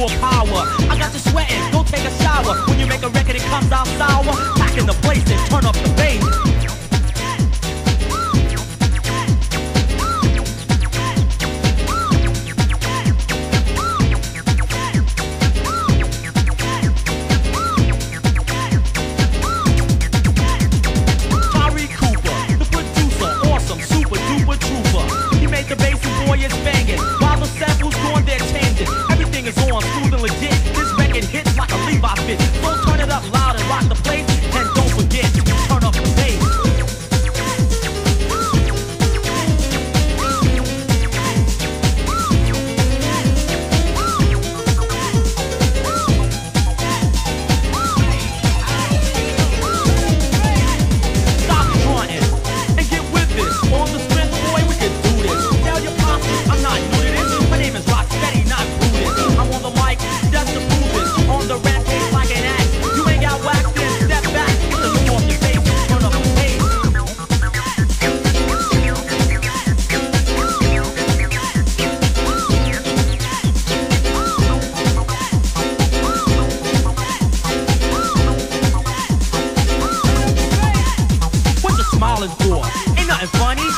full power. I got you sweating, go take a shower. When you make a record it comes out sour. Pack in the place and turn up the bass. Ain't nothing funny.